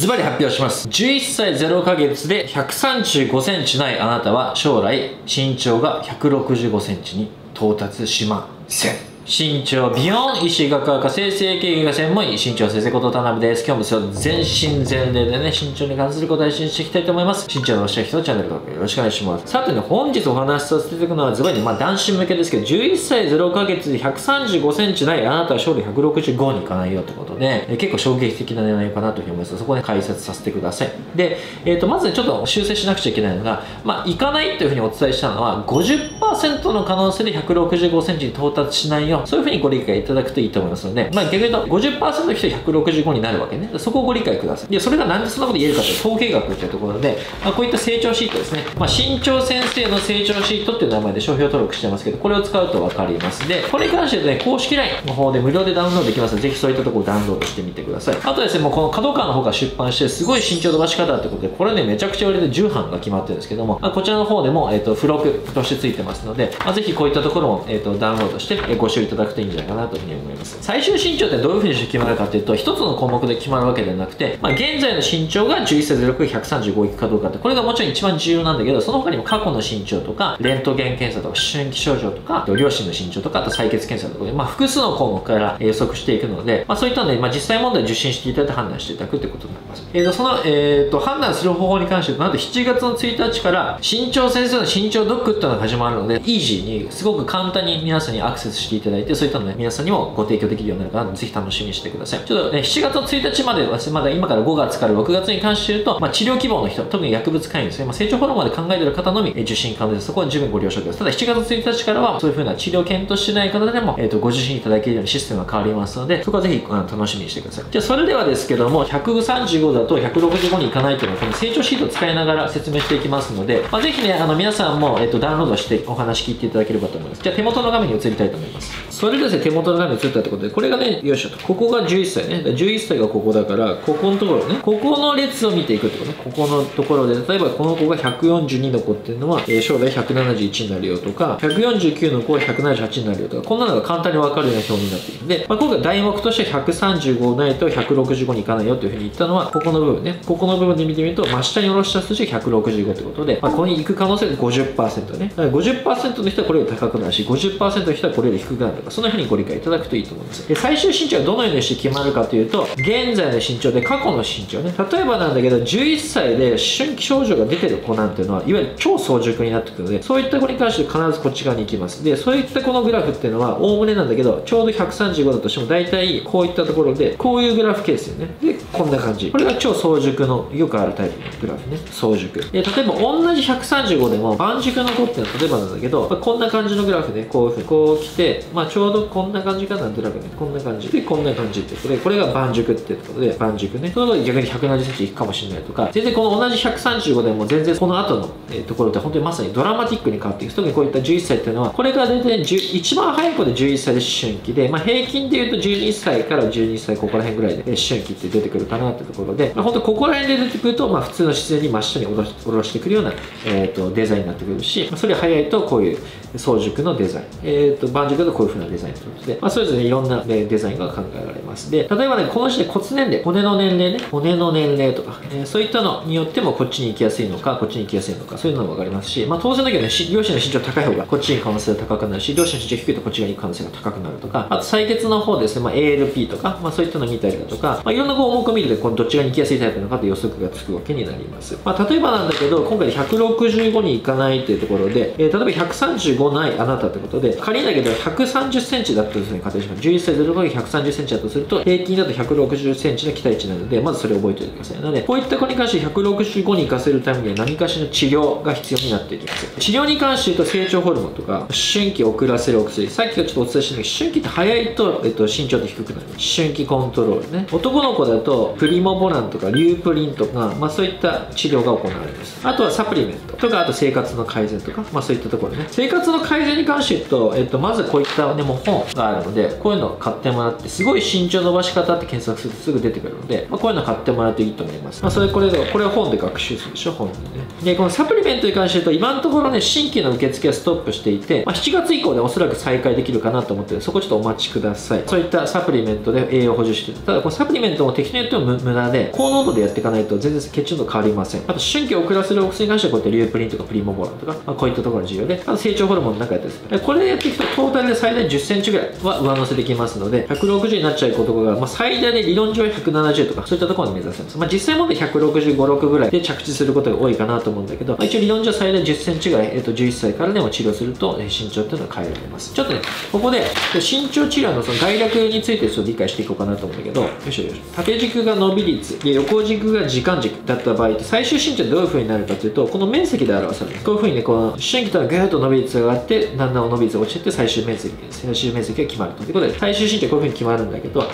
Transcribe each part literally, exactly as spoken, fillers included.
ズバリ発表します。じゅういっさいぜろかげつでひゃくさんじゅうごセンチないあなたは将来身長がひゃくろくじゅうごセンチに到達しません。身長美容医師学科生成形が専門医身長先生こと田辺です。今日も全身全霊でね、身長に関することを配信していきたいと思います。身長のおっしゃる人のチャンネル登録よろしくお願いします。さてね、本日お話しさせていただくのはズバリ、まあ男子向けですけど、じゅういっさいぜろかげつでひゃくさんじゅうごセンチないあなたは将来ひゃくろくじゅうごにいかないよってことで、え結構衝撃的な内容かなというふうに思います。そこで解説させてください。で、えー、とまず、ね、ちょっと修正しなくちゃいけないのが、まあいかないというふうにお伝えしたのは ごじゅっパーセント の可能性でひゃくろくじゅうごセンチに到達しないよ、そういうふうにご理解いただくといいと思いますので、まあ、逆に言うと ごじゅっパーセント の人はひゃくろくじゅうごになるわけね。そこをご理解ください。でそれがなんでそんなこと言えるかという統計学というところで、まあ、こういった成長シートですね、まあ、身長先生の成長シートっていう名前で商標登録してますけど、これを使うと分かります。でこれに関してね、公式 ライン の方で無料でダウンロードできますので、ぜひそういったところをダウンロードしてみてください。あとですね、もうこのカドカの方が出版してすごい身長伸ばし方ということで、これねめちゃくちゃ売れて重版が決まってるんですけども、まあ、こちらの方でも、えー、と付録としてついてますので、まあ、ぜひこういったところも、えー、とダウンロードしてご視聴いただくといいんじゃないかなというふうに思います。最終身長ってどういうふうにして決まるかというと、一つの項目で決まるわけではなくて、まあ、現在の身長がじゅういっさいぜろかげつひゃくさんじゅうごいくかどうかって、これがもちろん一番重要なんだけど、その他にも過去の身長とかレントゲン検査とか思春期症状とか両親の身長とか、あと採血検査とかで、まあ、複数の項目から予測していくので、まあ、そういったので、まあ、実際問題を受診していただいて判断していただくということになります。えー、とその、えー、と判断する方法に関して、なんとしちがつのついたちから身長先生の身長ドックっていうのが始まるので、イージーにすごく簡単に皆さんにアクセスしていただいて、そういったので皆さんにもご提供できるようになるかな、ぜひ楽しみにしてください。ちょっとね、しちがつのついたちまでは、まだ今からごがつからろくがつに関して言うと、まあ、治療希望の人、特に薬物介入ですね、まあ、成長ホルモンで考えている方のみ受診可能です。そこは十分ご了承ください。ただしちがつついたちからはそういう風な治療検討してない方でも、えー、とご受診いただけるようにシステムが変わりますので、そこはぜひ楽しみにしてください。じゃあそれではですけども、ひゃくさんじゅうごだとひゃくろくじゅうごにいかないというのは、この成長シートを使いながら説明していきますので、まあ、ぜひね、あの皆さんも、えー、とダウンロードしてお話聞いていただければと思います。じゃあ手元の画面に移りたいと思います。それでですね、手元の画面に移ったってことで、これがね、よいしょと、ここがじゅういっさいね、じゅういっさいがここだから、ここのところね、ここの列を見ていくってことね。ここのところで、例えばこの子がひゃくよんじゅうにの子っていうのは、えー、将来ひゃくななじゅういちになるよとか、ひゃくよんじゅうきゅうの子はひゃくななじゅうはちになるよとか、こんなのが簡単に分かるような表になっているので、まあ、今回題目としてひゃくさんじゅうごないとひゃくろくじゅうごにいかないよというふうに言ったのは、ここの部分ね、ここの部分で見てみると、真下に下ろした数字がひゃくろくじゅうごってことで、まあ、ここに行く可能性が ごじゅっパーセント ね。だから ごじゅっパーセント の人はこれより高くなるし、ごじゅっパーセント の人はこれより低くなるとか、そんなふうにご理解いただくといいと思います。で最終身長はどのようにして決まるかというと、現在の身長で過去の身長ね、例えばなんだけど、じゅういっさいで思春期症状が出てる子なんていうのは、いわゆる超早熟になってくるので、そういった子に関して必ずこっち側に行きます。でそういったこのグラフっていうのはおおむねなんだけど、ちょうどひゃくさんじゅうごだとしても大体こういったところで、こういうグラフ系ですよね。でこんな感じ、これが超早熟のよくあるタイプのグラフね、早熟。で例えば同じひゃくさんじゅうごでも盤熟の子っていうのは、例えばなんだけど、まあ、こんな感じのグラフね、こういうふうにこう来て、まあ、ちょうどこんな感じかな、グラフね、こんな感じでこんな感じってことで、これが盤熟っていうことで、盤熟ね、その逆にひゃくななじゅっセンチいくかもしれないとか、全然この同じひゃくさんじゅうごでも全然この後の、えー、ところって本当にまさにドラマティックに変わっていく。特にこういったじゅういっさいっていうのは、これが全然一番早い子でじゅういっさいで思春期で、まあ、平均でいうとじゅうにさいからじゅうにさいここら辺ぐらいで思春期って出てくるかなってところで、まあ、本当ここら辺で出てくると、まあ、普通の自然に真下に下ろし、下ろしてくるような、えー、とデザインになってくるし、まあ、それが早いとこういう早熟のデザイン、えー、と盤熟だとこういう風なデザインということで、まあ、それぞれいろんなデザインが考えられます。で例えばね、この時点骨年齢、骨の年齢ね、骨の年齢とか、えー、そういったのによってもこっちに行きやすいのか、こっちに行きやすいのか、そういうのも分かりますし、まあ、当然だけどね、両親の身長高い方がこっちに可能性が高くなるし、両親の身長低いとこっちが行く可能性が高くなるとか、あと採血の方ですね、まあ、エーエルピー とか、まあ、そういったの見たりだとか、まあ、いろんな項目を見るとどっちが行きやすいタイプなのかと予測がつくわけになります。まあ、例えばなんだけど、今回ひゃくろくじゅうごに行かないっていうところで、えー、例えばひゃくさんじゅうごないあなたってことで、仮にだけどひゃくさんじゅっセンチだというふうに仮定します。じゅういっさいぜろかげつひゃくさんじゅっセンチだとすると、平均だとひゃくろくじゅっセンチの期待値なので、まずそれを覚えておいてください。なのでこういった子に関してひゃくろくじゅうごに行かせるためには何かしらの治療が必要になっていきます。治療に関して言うと、成長ホルモンとか思春期を遅らせるお薬、さっきちょっとお伝えしたんだけど、思春期って早いと、えっと、身長って低くなる思春期コントロールね、男の子だとプリモボランとかリュープリンとか、まあ、そういった治療が行われます。あとはサプリメントとか、あと生活の改善とか、まあ、そういったところね。生活の改善に関して言うと、えっと、まずこういった、ね、もう本があるので、こういうのを買ってもらって、すごい身長伸ばし方って検索するとすぐ出てくるので、まあ、こういうの買ってもらうといいと思います。まあ、それこれこれは本で学習するでしょ、本でね。でこのサプリメントに関して言うと、今のところね、新規の受付はストップしていて、まあ、しちがつ以降でおそらく再開できるかなと思ってる、そこちょっとお待ちください。そういったサプリメントで栄養補充して、ただこのサプリメントも適当にと無駄で、高濃度でやっていかないと全然血中毒変わりません。あと、春季を遅らせるお薬に関してはこうやってリュープリンとかプリモボランとか、まあ、こういったところが重要で、あと成長ホルモンなんかやったりする。これでやっていくとトータルで最大じゅっセンチぐらいは上乗せできますので、ひゃくろくじゅうになっちゃうことが、まあ、最大で理論上ひゃくななじゅうとか、そういったところに目指せます。まあ、実際問題ひゃくろくじゅうご、ろくぐらいで着地することが多いかなと思うんだけど、まあ、一応理論上最大じゅっセンチぐらい、えっと、じゅういっさいからでも治療すると、ね、身長っていうのは変えられます。ちょっとね、ここで身長治療のその概略についてちょっと理解していこうかなと思うんだけど、よいしょよいしょ。縦軸が伸び率で横軸が時間軸だった場合、最終身長どういう風になるかというと、この面積で表される。こういう風にね、この思春期とはぐーっと伸び率が上がって、だんだん伸び率が落ちてって最終面積です。最終面積が決まるということで、最終身長こういう風に決まるんだけど、思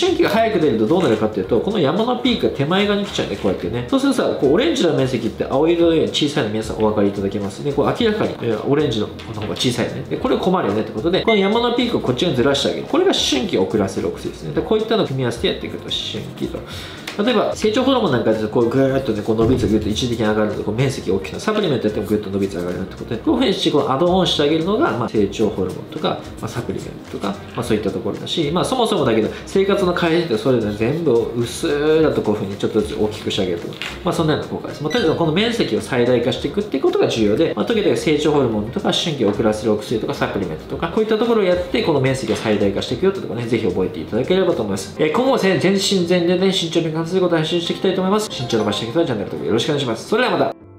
春期が早く出るとどうなるかっていうと、この山のピークが手前側に来ちゃうんで、こうやってね。そうするとさ、こうオレンジの面積って青色より小さいの皆さんお分かりいただけますね。こう明らかにオレンジの方が小さいね。で、これ困るよねってことで、この山のピークをこっちにずらしてあげる。これが思春期を遅らせるお薬ですね。で、こういったのを組み合わせてやっていくと、思春期と。例えば成長ホルモンなんかでこうぐーっとねこう伸び率がぐっと一時的に上がるとこう面積が大きくなる。サプリメントやってもぐっと伸び率が上がるようなことで、こういうふうにしてこうアドオンしてあげるのが、まあ、成長ホルモンとか、まあ、サプリメントとか、まあ、そういったところだし、まあ、そもそもだけど生活の改善ってそれで全部を薄ーだとこういうふうにちょっとずつ大きくしてあげるとか、まあ、そんなような効果です、まあ、とりあえずこの面積を最大化していくっていうことが重要で、まあ、とにかく成長ホルモンとか思春期を遅らせるお薬とかサプリメントとかこういったところをやってこの面積を最大化していくよってところね、ぜひ覚えていただければと思います。えー、今後は全身全霊でね身長に関することを発信していきたいと思います。身長の伸ばしていきたいチャンネル登録よろしくお願いします。それではまた。